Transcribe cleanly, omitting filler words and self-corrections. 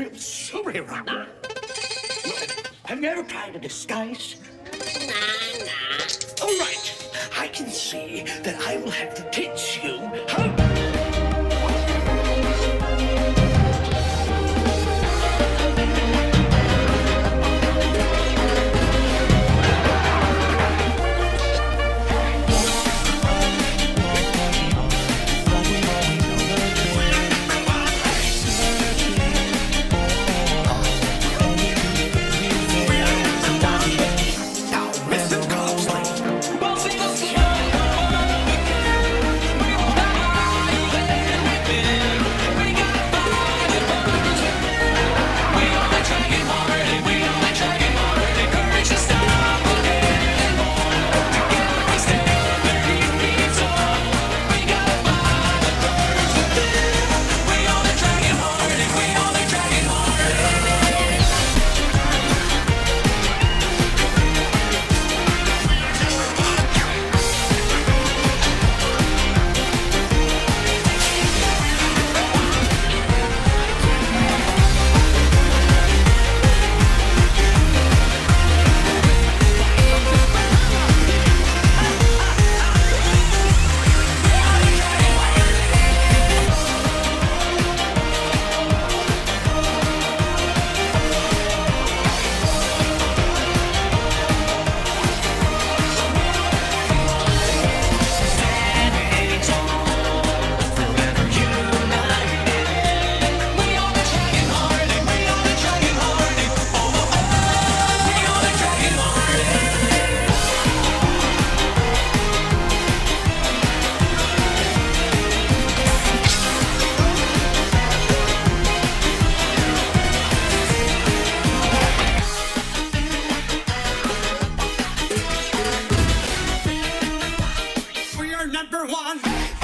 real sorry, Rama. I've never tried a disguise. All right, I can see that I will have to teach you how. Number one.